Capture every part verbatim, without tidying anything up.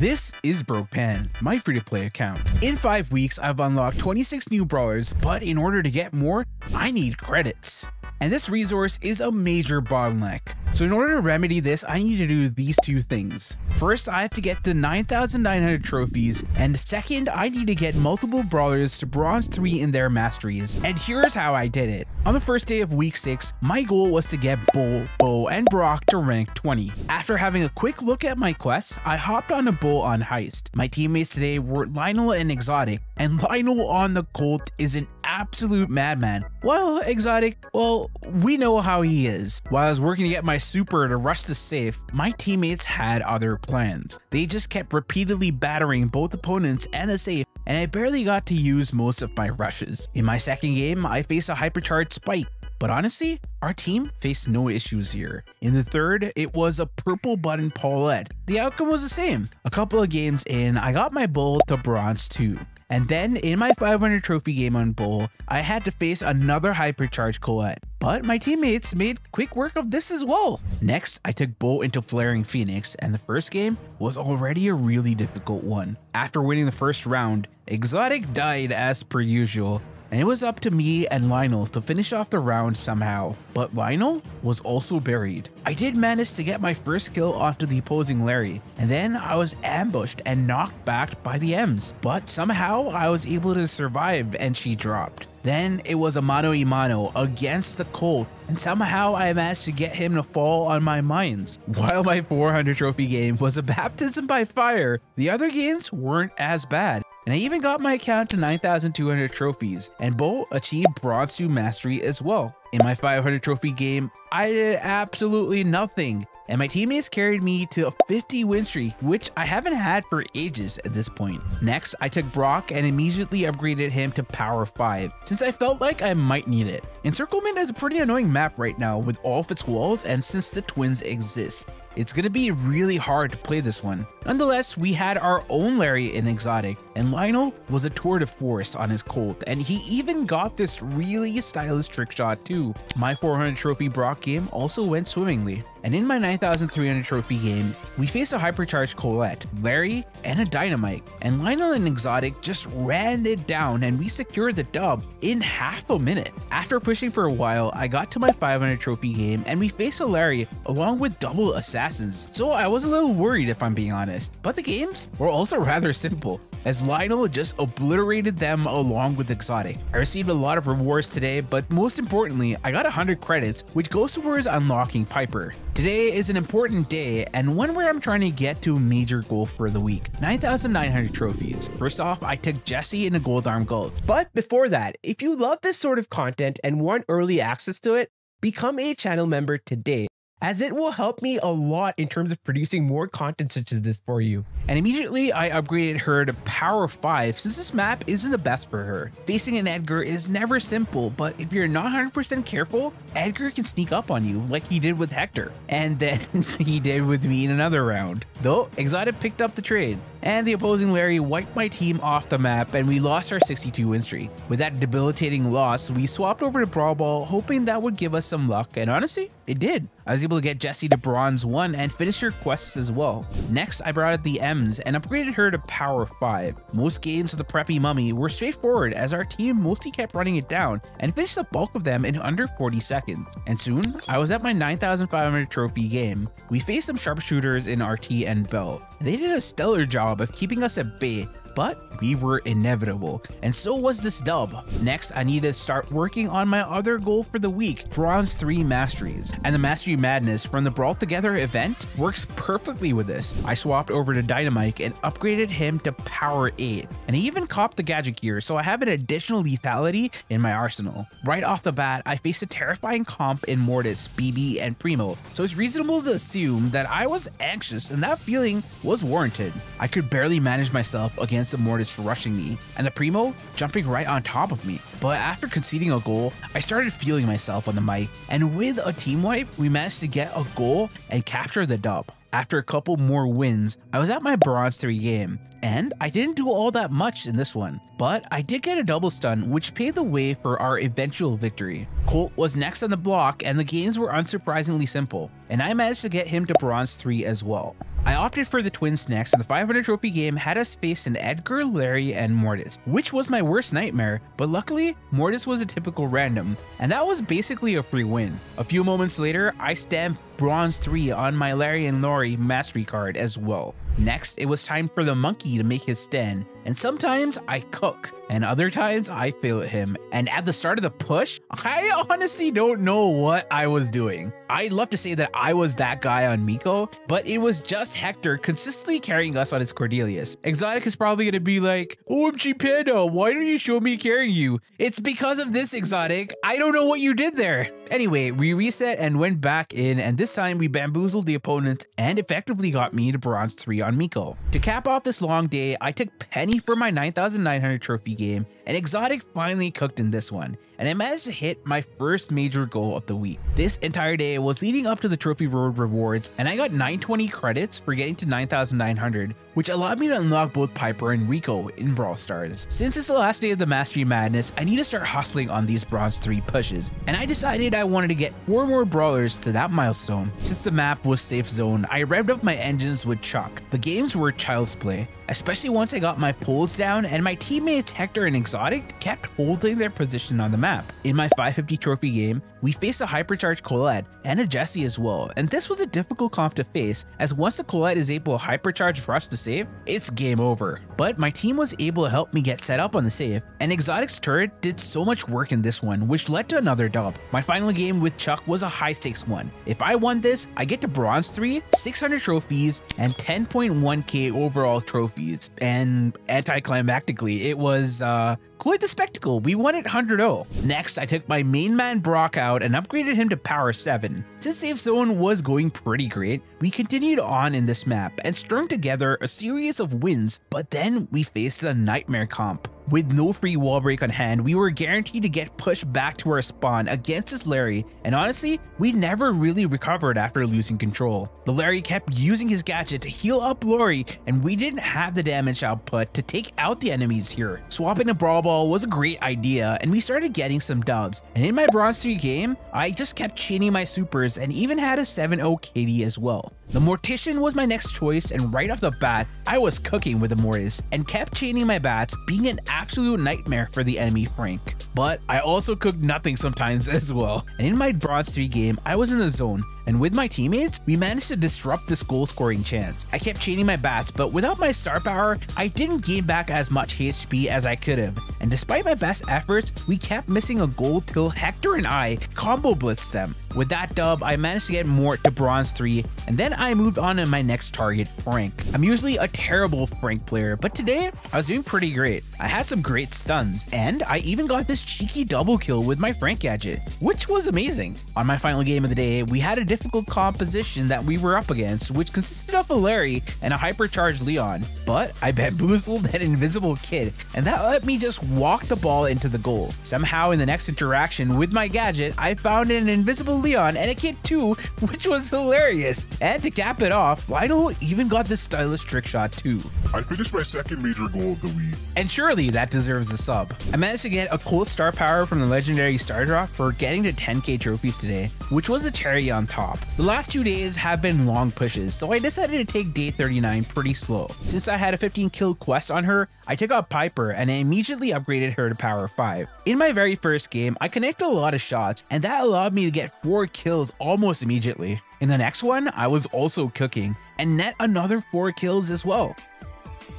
This is BrokePan, my free-to-play account. In five weeks, I've unlocked twenty-six new brawlers, but in order to get more, I need credits. And this resource is a major bottleneck. So in order to remedy this, I need to do these two things. First, I have to get to nine thousand nine hundred trophies, and second, I need to get multiple brawlers to bronze three in their masteries. And here's how I did it. On the first day of week six, my goal was to get Bull, Bo, and Brock to rank twenty. After having a quick look at my quests, I hopped on a Bull on Heist. My teammates today were Lionel and Exotic, and Lionel on the Colt is an absolute madman. Well, Exotic, well, we know how he is. While I was working to get my super to rush the safe, my teammates had other plans. They just kept repeatedly battering both opponents and the safe, and I barely got to use most of my rushes. In my second game, I faced a hypercharged Spike, but honestly, our team faced no issues here. In the third, it was a purple button Paulette. The outcome was the same. A couple of games in, I got my Bull to bronze two. And then, in my five hundred trophy game on Bull, I had to face another hypercharged Colette. But my teammates made quick work of this as well. Next, I took Bull into Flaring Phoenix, and the first game was already a really difficult one. After winning the first round, Exotic died as per usual, and it was up to me and Lionel to finish off the round somehow. But Lionel was also buried. I did manage to get my first kill onto the opposing Larry, and then I was ambushed and knocked back by the M's. But somehow I was able to survive and she dropped. Then it was a mano a mano against the Colt, and somehow I managed to get him to fall on my mines. While my four hundred trophy game was a baptism by fire, the other games weren't as bad. And I even got my account to nine thousand two hundred trophies, and Bo achieved bronze two mastery as well. In my five hundred trophy game, I did absolutely nothing, and my teammates carried me to a fifty win streak, which I haven't had for ages at this point. Next, I took Brock and immediately upgraded him to power five, since I felt like I might need it. Encirclement is a pretty annoying map right now with all of its walls, and since the twins exist, it's gonna be really hard to play this one. Nonetheless, we had our own Larry in Exotic, and Lionel was a tour de force on his Colt, and he even got this really stylish trick shot too. My four hundred trophy Brock game also went swimmingly, and in my nine thousand three hundred trophy game, we faced a hypercharged Colette, Larry, and a Dynamike, and Lionel and Exotic just ran it down, and we secured the dub in half a minute. After pushing for a while, I got to my five hundred trophy game, and we faced a Larry along with double assassin. So I was a little worried if I'm being honest, but the games were also rather simple as Lionel just obliterated them along with Exotic. I received a lot of rewards today, but most importantly, I got one hundred credits, which goes towards unlocking Piper. Today is an important day and one where I'm trying to get to a major goal for the week, nine thousand nine hundred trophies. First off, I took Jesse in a gold arm gold. But before that, if you love this sort of content and want early access to it, become a channel member today, as it will help me a lot in terms of producing more content such as this for you. And immediately I upgraded her to power five since this map isn't the best for her. Facing an Edgar is never simple, but if you're not one hundred percent careful, Edgar can sneak up on you like he did with Hector. And then he did with me in another round. Though Exotic picked up the trade, and the opposing Larry wiped my team off the map, and we lost our sixty-two win streak. With that debilitating loss, we swapped over to Brawl Ball, hoping that would give us some luck, and honestly, it did. I was able to get Jessie to bronze one and finish her quests as well. Next, I brought out the M's and upgraded her to power five. Most games of the preppy mummy were straightforward as our team mostly kept running it down and finished the bulk of them in under forty seconds. And soon, I was at my nine thousand five hundred trophy game. We faced some sharpshooters in R T and Bell. They did a stellar job of keeping us at bay, but we were inevitable, and so was this dub. Next, I need to start working on my other goal for the week, bronze three masteries, and the mastery madness from the Brawl Together event works perfectly with this. I swapped over to Dynamike and upgraded him to power eight, and he even copped the gadget gear, so I have an additional lethality in my arsenal. Right off the bat, I faced a terrifying comp in Mortis, B B, and Primo, so it's reasonable to assume that I was anxious, and that feeling was warranted. I could barely manage myself against the Mortis rushing me, and the Primo jumping right on top of me. But after conceding a goal, I started feeling myself on the mic, and with a team wipe, we managed to get a goal and capture the dub. After a couple more wins, I was at my bronze three game, and I didn't do all that much in this one, but I did get a double stun, which paved the way for our eventual victory. Colt was next on the block, and the games were unsurprisingly simple, and I managed to get him to bronze three as well. I opted for the Twins next, and the five hundred trophy game had us face an Edgar, Larry, and Mortis, which was my worst nightmare, but luckily, Mortis was a typical random, and that was basically a free win. A few moments later, I stamped Bronze three on my Larry and Lawrie mastery card as well. Next, it was time for the monkey to make his stand, and sometimes I cook, and other times I fail at him, and at the start of the push, I honestly don't know what I was doing. I'd love to say that I was that guy on Mico, but it was just Hector consistently carrying us on his Cordelius. Exotic is probably going to be like, O M G Panda, why don't you show me carrying you? It's because of this, Exotic. I don't know what you did there. Anyway, we reset and went back in, and this time we bamboozled the opponent and effectively got me to Bronze three on Mico. To cap off this long day, I took Penny for my nine thousand nine hundred trophy game, and Exotic finally cooked in this one, and I managed to hit my first major goal of the week. This entire day was leading up to the Trophy Road rewards, and I got nine twenty credits for getting to nine thousand nine hundred, which allowed me to unlock both Piper and Rico in Brawl Stars. Since it's the last day of the Mastery Madness, I need to start hustling on these Bronze three pushes, and I decided I wanted to get four more brawlers to that milestone. Since the map was safe zone, I revved up my engines with Chuck. The games were child's play, especially once I got my poles down and my teammates Hector and Exotic kept holding their position on the map. In my five fifty trophy game, we faced a hypercharged Colette and a Jessie as well, and this was a difficult comp to face, as once the Colette is able to hypercharge rush the save, it's game over. But my team was able to help me get set up on the save, and Exotic's turret did so much work in this one, which led to another dub. My final game with Chuck was a high stakes one. If I won this, I get to Bronze three, six hundred trophies, and ten point one K overall trophies. And anticlimactically, it was uh, quite the spectacle. We won it one hundred to nothing. Next, I took my main man Brock out and upgraded him to Power seven. Since Safe Zone was going pretty great, we continued on in this map and strung together a series of wins, but then we faced a nightmare comp. With no free wall break on hand, we were guaranteed to get pushed back to our spawn against this Larry, and honestly, we never really recovered after losing control. The Larry kept using his gadget to heal up Lawrie, and we didn't have the damage output to take out the enemies here. Swapping to Brawl Ball was a great idea, and we started getting some dubs, and in my Bronze three game, I just kept chaining my supers and even had a seven oh K D as well. The Mortician was my next choice, and right off the bat, I was cooking with the Mortis and kept chaining my bats, being an absolute nightmare for the enemy Frank. But I also cooked nothing sometimes as well. And in my Bronze three game, I was in the zone, and with my teammates, we managed to disrupt this goal scoring chance. I kept chaining my bats, but without my star power, I didn't gain back as much H P as I could have. And despite my best efforts, we kept missing a goal till Hector and I combo blitzed them. With that dub, I managed to get Mort to Bronze three, and then I moved on to my next target, Frank. I'm usually a terrible Frank player, but today I was doing pretty great. I had some great stuns, and I even got this cheeky double kill with my Frank gadget, which was amazing. On my final game of the day, we had a different difficult composition that we were up against, which consisted of a Larry and a hypercharged Leon, but I bamboozled that invisible kid, and that let me just walk the ball into the goal. Somehow in the next interaction with my gadget, I found an invisible Leon and a kid too, which was hilarious. And to cap it off, Lionel even got this stylish trick shot too. I finished my second major goal of the week, and surely that deserves a sub. I managed to get a Colt star power from the legendary star drop for getting to ten K trophies today, which was a cherry on top. The last two days have been long pushes, so I decided to take day thirty-nine pretty slow. Since I had a fifteen kill quest on her, I took out Piper and I immediately upgraded her to Power five. In my very first game, I connected a lot of shots, and that allowed me to get four kills almost immediately. In the next one, I was also cooking, and net another four kills as well.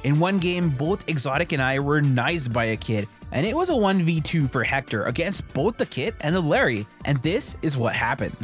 In one game, both Exotic and I were knifed by a kid, and it was a one v two for Hector against both the kid and the Larry, and this is what happened.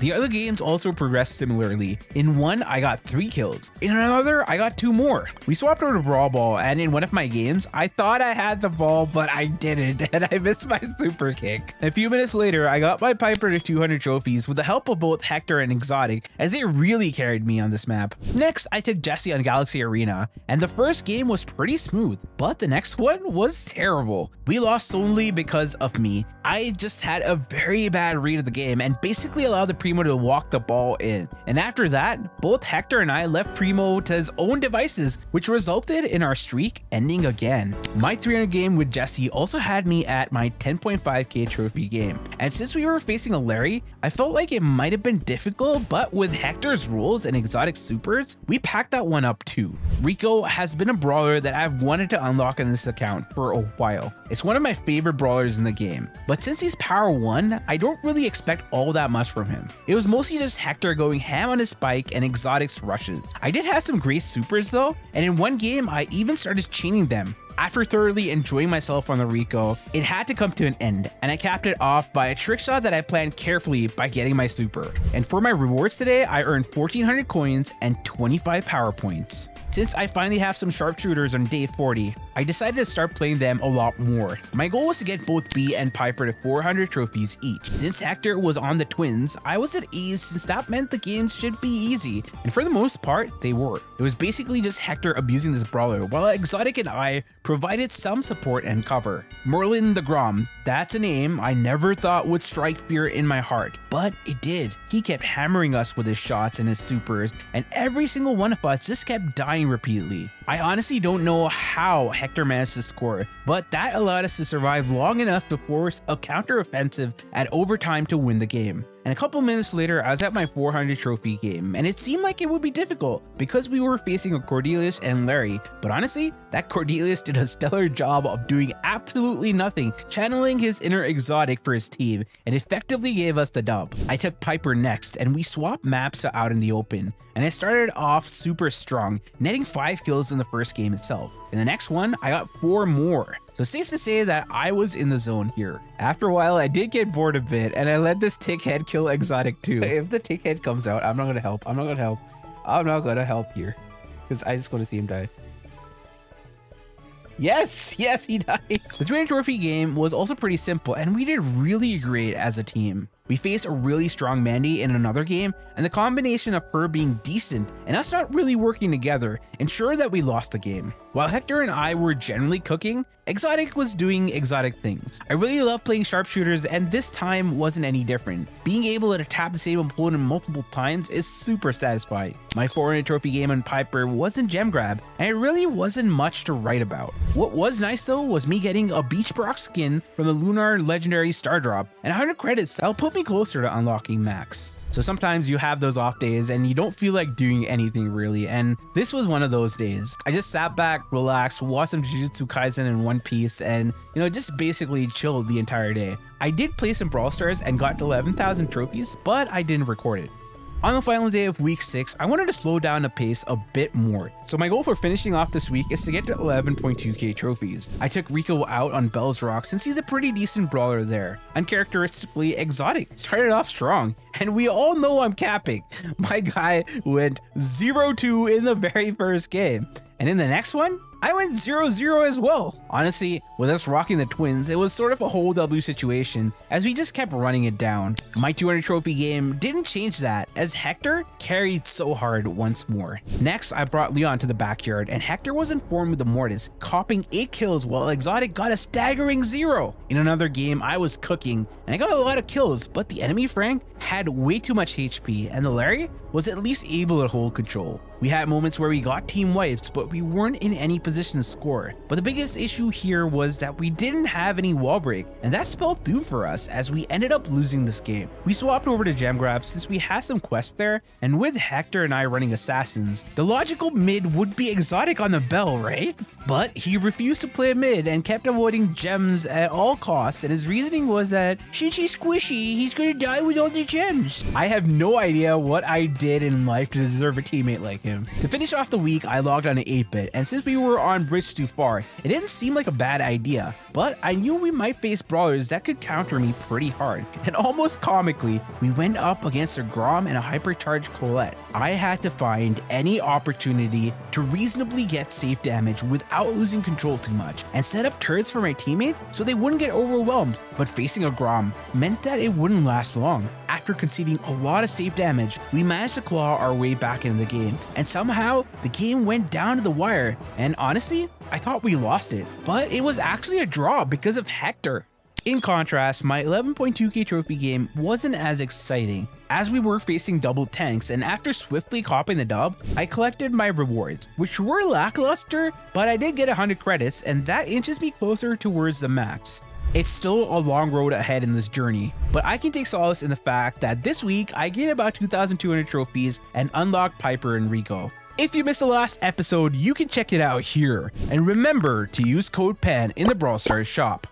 The other games also progressed similarly. In one, I got three kills. In another, I got two more. We swapped over to Brawl Ball, and in one of my games, I thought I had the ball, but I didn't, and I missed my super kick. A few minutes later, I got my Piper to two hundred trophies with the help of both Hector and Exotic, as they really carried me on this map. Next, I took Jessie on Galaxy Arena, and the first game was pretty smooth, but the next one was terrible. We lost solely because of me. I just had a very bad read of the game and basically allowed the pre Primo to walk the ball in. And after that, both Hector and I left Primo to his own devices, which resulted in our streak ending again. My three hundred game with Jesse also had me at my ten point five K trophy game. And since we were facing a Larry, I felt like it might have been difficult, but with Hector's rules and exotic supers, we packed that one up too. Rico has been a brawler that I've wanted to unlock in this account for a while. It's one of my favorite brawlers in the game, but since he's power one, I don't really expect all that much from him. It was mostly just Hector going ham on his spike and exotics rushes. I did have some great supers though, and in one game I even started chaining them. After thoroughly enjoying myself on the Rico, it had to come to an end, and I capped it off by a trick shot that I planned carefully by getting my super. And for my rewards today, I earned fourteen hundred coins and twenty-five power points. Since I finally have some sharpshooters on day forty, I decided to start playing them a lot more. My goal was to get both B and Piper to four hundred trophies each. Since Hector was on the twins, I was at ease since that meant the games should be easy, and for the most part, they were. It was basically just Hector abusing this brawler, while Exotic and I provided some support and cover. Merlin the Grom, that's a name I never thought would strike fear in my heart, but it did. He kept hammering us with his shots and his supers, and every single one of us just kept dying repeatedly. I honestly don't know how Hector managed to score, but that allowed us to survive long enough to force a counteroffensive at overtime to win the game. And a couple minutes later, I was at my four hundred trophy game, and it seemed like it would be difficult because we were facing a Cordelius and Larry, but honestly, that Cordelius did a stellar job of doing absolutely nothing, channeling his inner exotic for his team, and effectively gave us the dub. I took Piper next, and we swapped maps to out in the open, and I started off super strong, netting five kills in the first game itself. In the next one, I got four more. So safe to say that I was in the zone here. After a while, I did get bored a bit, and I let this Tickhead kill Exotic too. If the Tickhead comes out, I'm not gonna help. I'm not gonna help. I'm not gonna help here, because I just want to see him die. Yes, yes, he died. The three hundred trophy game was also pretty simple, and we did really great as a team. We faced a really strong Mandy in another game, and the combination of her being decent and us not really working together ensured that we lost the game. While Hector and I were generally cooking, Exotic was doing exotic things. I really love playing sharpshooters, and this time wasn't any different. Being able to tap the same opponent multiple times is super satisfying. My four hundred trophy game on Piper wasn't gem grab, and it really wasn't much to write about. What was nice though was me getting a Beach Brock skin from the Lunar Legendary Star Drop, and one hundred credits that'll put me closer to unlocking max. So sometimes you have those off days and you don't feel like doing anything really, and this was one of those days. I just sat back, relaxed, watched some Jujutsu Kaisen in One Piece, and you know, just basically chilled the entire day. I did play some Brawl Stars and got eleven thousand trophies, but I didn't record it. On the final day of week six, I wanted to slow down the pace a bit more, so my goal for finishing off this week is to get to eleven point two K trophies. I took Rico out on Bell's Rock since he's a pretty decent brawler there. Uncharacteristically, Exotic started off strong, and we all know I'm capping. My guy went zero two in the very first game, and in the next one, I went zero zero as well. Honestly, with us rocking the twins, it was sort of a whole W situation as we just kept running it down. My two hundred trophy game didn't change that as Hector carried so hard once more. Next, I brought Leon to the backyard, and Hector was in form with the Mortis, copping eight kills while Exotic got a staggering zero. In another game, I was cooking and I got a lot of kills, but the enemy Frank had way too much H P, and the Larry was at least able to hold control. We had moments where we got team wipes, but we weren't in any position to score. But the biggest issue here was that we didn't have any wall break, and that spelled doom for us as we ended up losing this game. We swapped over to gem grab since we had some quests there, and with Hector and I running assassins, the logical mid would be Exotic on the Bell, right? But he refused to play mid and kept avoiding gems at all costs, and his reasoning was that since he's squishy, he's gonna die with all the gems. I have no idea what I did in life to deserve a teammate like him. To finish off the week, I logged on to eight bit, and since we were on bridge too far, it didn't seem like a bad idea, but I knew we might face brawlers that could counter me pretty hard, and almost comically, we went up against a Grom and a hypercharged Colette. I had to find any opportunity to reasonably get safe damage without losing control too much, and set up turrets for my teammate so they wouldn't get overwhelmed, but facing a Grom meant that it wouldn't last long. After conceding a lot of safe damage, we managed to claw our way back into the game, and somehow the game went down to the wire, and honestly, I thought we lost it, but it was actually a draw because of Hector. In contrast, my eleven point two K trophy game wasn't as exciting, as we were facing double tanks, and after swiftly copying the dub, I collected my rewards, which were lackluster, but I did get one hundred credits, and that inches me closer towards the max. It's still a long road ahead in this journey, but I can take solace in the fact that this week I gained about two thousand two hundred trophies and unlocked Piper and Rico. If you missed the last episode, you can check it out here, and remember to use code PAN in the Brawl Stars shop.